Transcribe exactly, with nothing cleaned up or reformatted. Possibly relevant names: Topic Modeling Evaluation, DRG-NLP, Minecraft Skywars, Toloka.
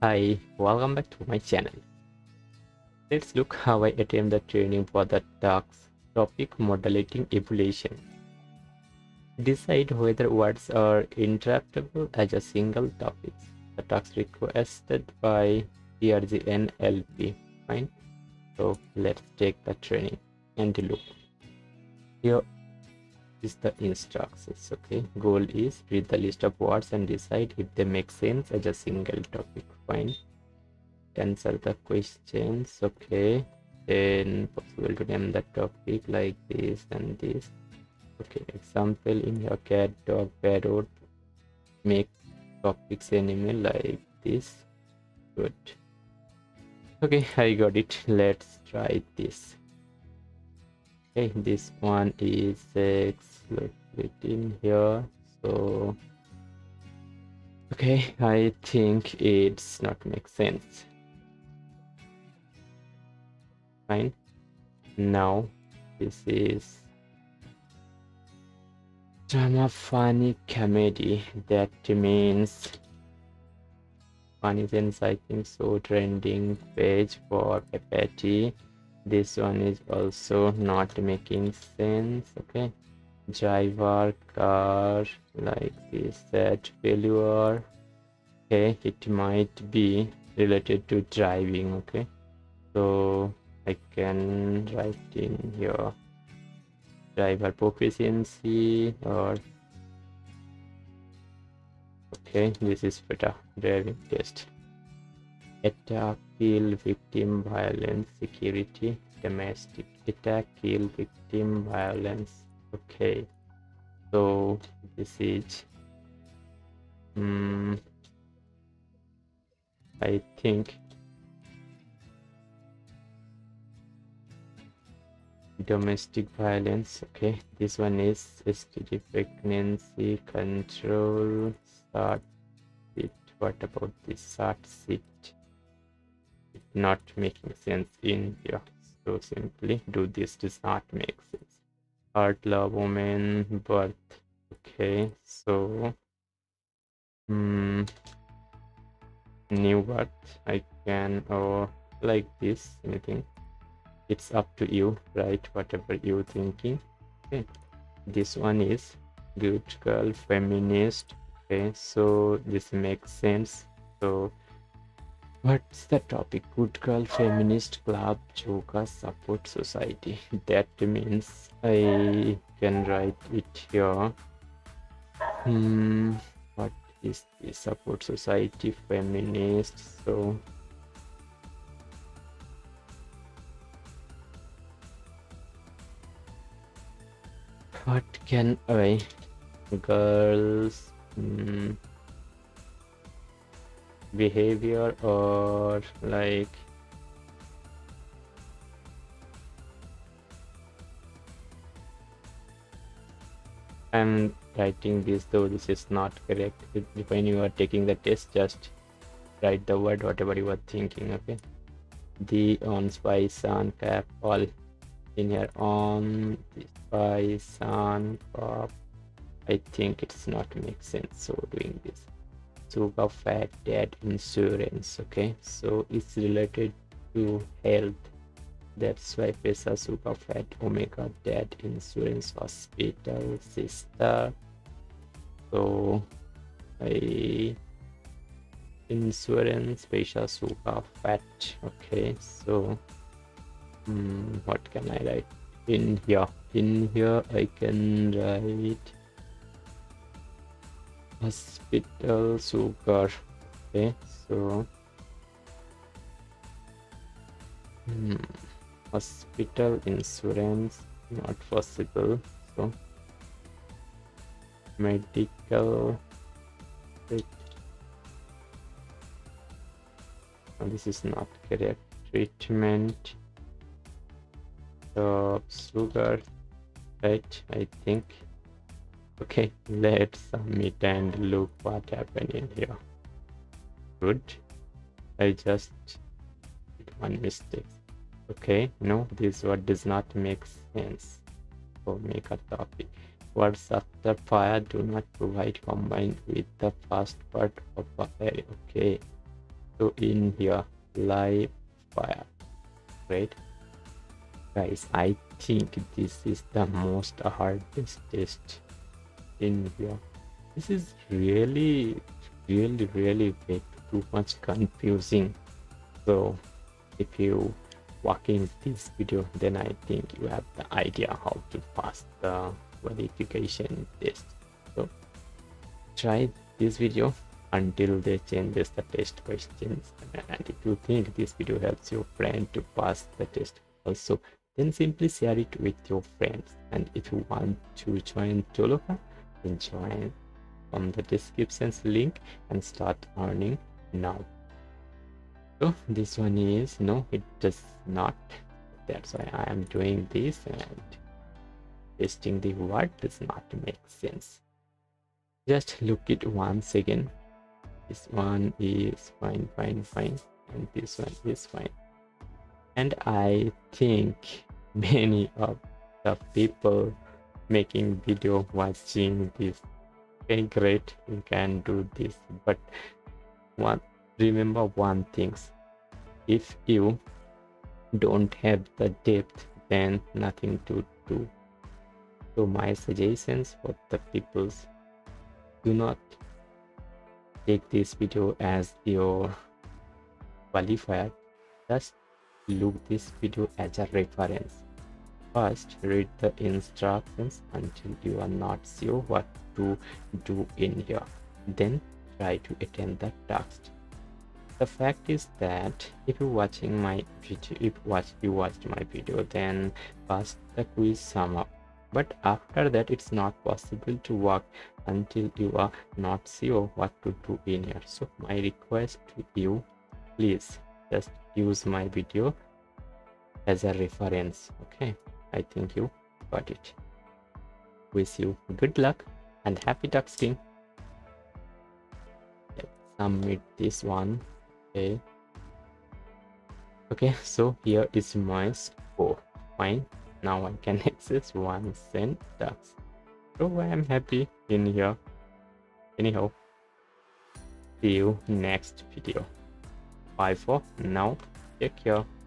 Hi, welcome back to my channel. Let's look how I attempt the training for the task topic modeling evaluation. Decide whether words are interpretable as a single topic. The task requested by D R G N L P. Fine. So let's take the training and look. Here is the instructions. Okay, goal is read the list of words and decide if they make sense as a single topic. Fine. Answer the questions. Okay, then possible to name the topic like this and this. Okay, example in your cat, dog, parrot. Make topics animal like this. Good. Okay, I got it. Let's try this. Okay, this one is X written here. So okay, I think it's not make sense. Fine. Now this is drama funny comedy. That means one is inside, I think so. Trending page for Apache. This one is also not making sense. Okay, driver, car, like this, that failure. Okay, it might be related to driving. Okay, so I can write in here driver proficiency or okay, this is beta driving test. Attack, kill, victim, violence, security, domestic. Attack, kill, victim, violence. Okay, so this is um, I think domestic violence. Okay, this one is S T D, pregnancy control, start it. What about this start seat? Not making sense in here, so simply do this. Does not make sense. Heart, love, woman, birth. Okay, so hmm, new birth I can, or like this, anything. It's up to you, right? Whatever you thinking. Okay, this one is good girl, feminist. Okay, so this makes sense. So what's the topic? Good girl, feminist, club, yoga, support society. That means I can write it here. Hmm, what is this? Support society, feminist. So what can I? Girls. Hmm. Behavior or like I'm writing this, though this is not correct. If when you are taking the test, just write the word whatever you are thinking. Okay, the on spy sun cap all in here. On the spy sun cap, I think it's not make sense, so doing this. Sugar, fat, debt, insurance. Okay, so it's related to health. That's why pesa, sugar, fat, omega, debt, insurance, hospital, sister. So I insurance, pesa, sugar, fat. Okay, so um, what can I write in here? In here I can write hospital, sugar. Okay, so hmm, hospital, insurance, not possible. So medical. Wait. Oh, this is not correct. Treatment. So sugar, right? I think. Okay, let's submit and look what happened in here. Good, I just did one mistake. Okay, no, this word does not make sense. So make a topic. Words after fire do not provide combined with the first part of a fire. Okay, So in here, live fire, right? Guys, I think this is the most hardest test in here. This is really, really, really big, too much confusing. So if you walk in this video, then I think you have the idea how to pass the qualification test. So try this video until they changes the test questions, and if you think this video helps your friend to pass the test also, then simply share it with your friends. And if you want to join Toloka, then join from the description's link and start earning now. So this one is no, it does not, that's why I am doing this, and testing the word does not make sense. Just look it once again. This one is fine, fine, fine, and this one is fine. And I think many of the people making video watching this, okay, great, you can do this. But one, remember one thing: if you don't have the depth, then nothing to do. So my suggestions for the peoples, do not take this video as your qualifier. Just look this video as a reference. First, read the instructions until you are not sure what to do in here. Then try to attend the text. The fact is that if you're watching my video, if watch you watched my video, then pass the quiz sum up. But after that, it's not possible to work until you are not sure what to do in here. So my request to you, please just use my video as a reference. Okay, I think you got it. Wish you good luck and happy texting. Let's submit this one. Okay. Okay, so here is my score. Fine. Now I can access one sentence, so I am happy in here. Anyhow, see you next video. Bye for now. Take care.